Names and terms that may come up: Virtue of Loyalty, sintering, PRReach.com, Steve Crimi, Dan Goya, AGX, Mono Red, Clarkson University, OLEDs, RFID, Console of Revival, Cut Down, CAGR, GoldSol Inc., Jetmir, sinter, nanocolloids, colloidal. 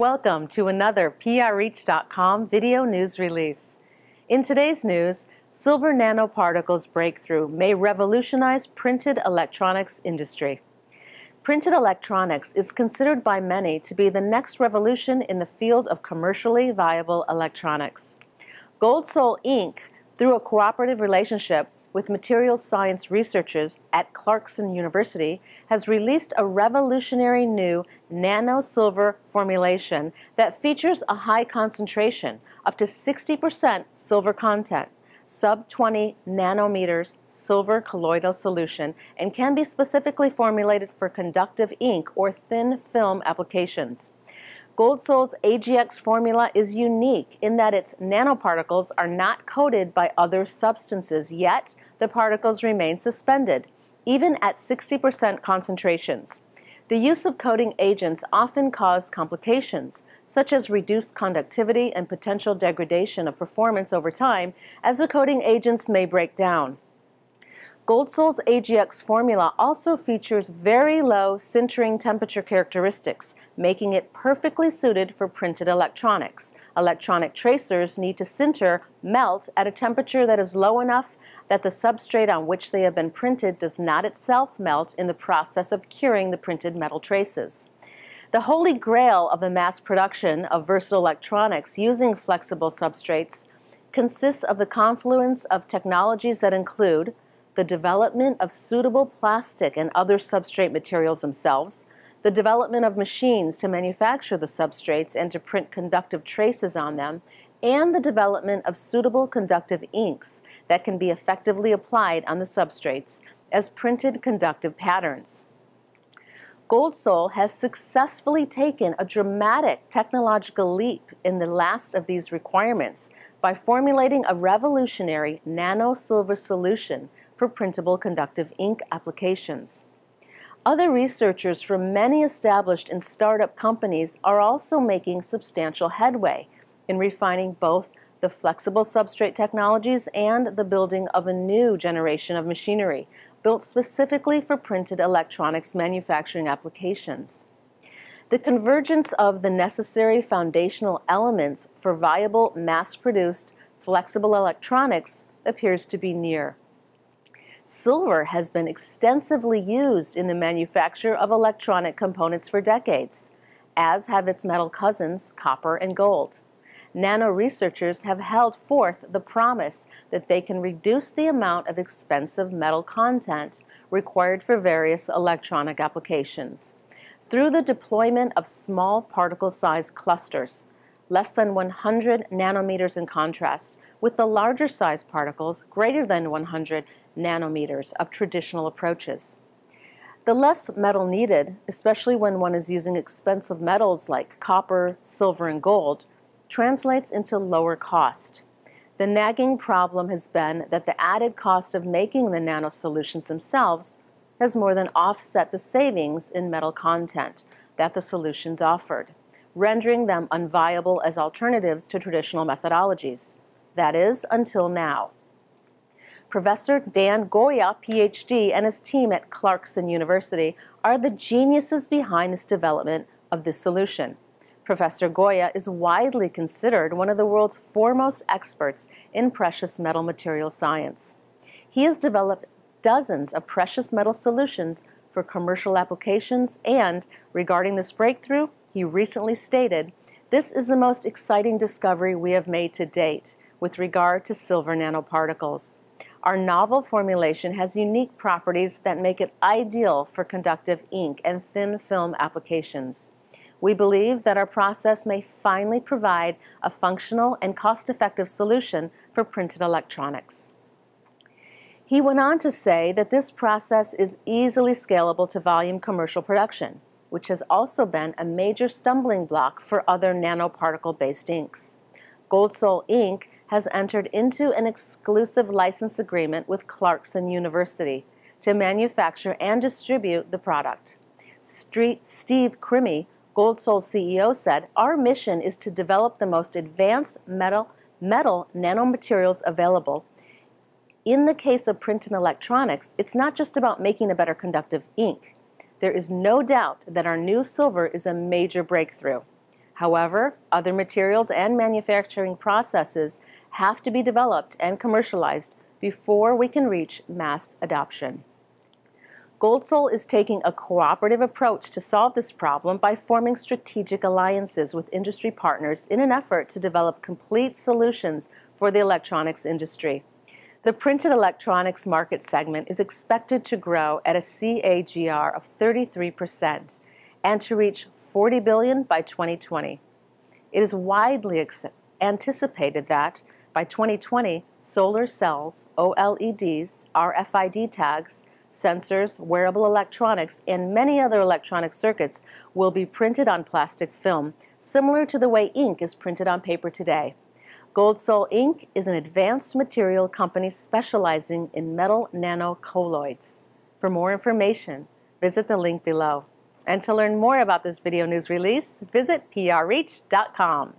Welcome to another PRReach.com video news release. In today's news, silver nanoparticles breakthrough may revolutionize printed electronics industry. Printed electronics is considered by many to be the next revolution in the field of commercially viable electronics. GoldSol Inc., through a cooperative relationship with materials science researchers at Clarkson University, has released a revolutionary new nano-silver formulation that features a high concentration, up to 60% silver content, sub-20 nanometers silver colloidal solution, and can be specifically formulated for conductive ink or thin film applications. GoldSol's AGX formula is unique in that its nanoparticles are not coated by other substances, yet the particles remain suspended, even at 60% concentrations. The use of coating agents often causes complications, such as reduced conductivity and potential degradation of performance over time, as the coating agents may break down. GoldSol's AGX formula also features very low sintering temperature characteristics, making it perfectly suited for printed electronics. Electronic tracers need to sinter, melt at a temperature that is low enough that the substrate on which they have been printed does not itself melt in the process of curing the printed metal traces. The holy grail of the mass production of versatile electronics using flexible substrates consists of the confluence of technologies that include the development of suitable plastic and other substrate materials themselves, the development of machines to manufacture the substrates and to print conductive traces on them, and the development of suitable conductive inks that can be effectively applied on the substrates as printed conductive patterns. GoldSol has successfully taken a dramatic technological leap in the last of these requirements by formulating a revolutionary nano-silver solution for printable conductive ink applications. Other researchers from many established and startup companies are also making substantial headway in refining both the flexible substrate technologies and the building of a new generation of machinery built specifically for printed electronics manufacturing applications. The convergence of the necessary foundational elements for viable mass-produced flexible electronics appears to be near. Silver has been extensively used in the manufacture of electronic components for decades, as have its metal cousins, copper and gold. Nano researchers have held forth the promise that they can reduce the amount of expensive metal content required for various electronic applications through the deployment of small particle-sized clusters, less than 100 nanometers in contrast with the larger size particles, greater than 100 nanometers of traditional approaches. The less metal needed, especially when one is using expensive metals like copper, silver, and gold, translates into lower cost. The nagging problem has been that the added cost of making the nano solutions themselves has more than offset the savings in metal content that the solutions offered, rendering them unviable as alternatives to traditional methodologies. That is, until now. Professor Dan Goya, PhD, and his team at Clarkson University are the geniuses behind this development of this solution. Professor Goya is widely considered one of the world's foremost experts in precious metal material science. He has developed dozens of precious metal solutions for commercial applications, and regarding this breakthrough, he recently stated, "This is the most exciting discovery we have made to date with regard to silver nanoparticles. Our novel formulation has unique properties that make it ideal for conductive ink and thin film applications. We believe that our process may finally provide a functional and cost-effective solution for printed electronics." He went on to say that this process is easily scalable to volume commercial production, which has also been a major stumbling block for other nanoparticle-based inks. GoldSol Inc. has entered into an exclusive license agreement with Clarkson University to manufacture and distribute the product. Steve Crimi, GoldSol CEO, said, "Our mission is to develop the most advanced metal nanomaterials available. In the case of print and electronics, it's not just about making a better conductive ink. There is no doubt that our new silver is a major breakthrough. However, other materials and manufacturing processes have to be developed and commercialized before we can reach mass adoption. GoldSol is taking a cooperative approach to solve this problem by forming strategic alliances with industry partners in an effort to develop complete solutions for the electronics industry. The printed electronics market segment is expected to grow at a CAGR of 33% and to reach $40 billion by 2020. It is widely anticipated that by 2020, solar cells, OLEDs, RFID tags, sensors, wearable electronics, and many other electronic circuits will be printed on plastic film, similar to the way ink is printed on paper today. GoldSol Inc. is an advanced material company specializing in metal nanocolloids. For more information, visit the link below. And to learn more about this video news release, visit PRReach.com.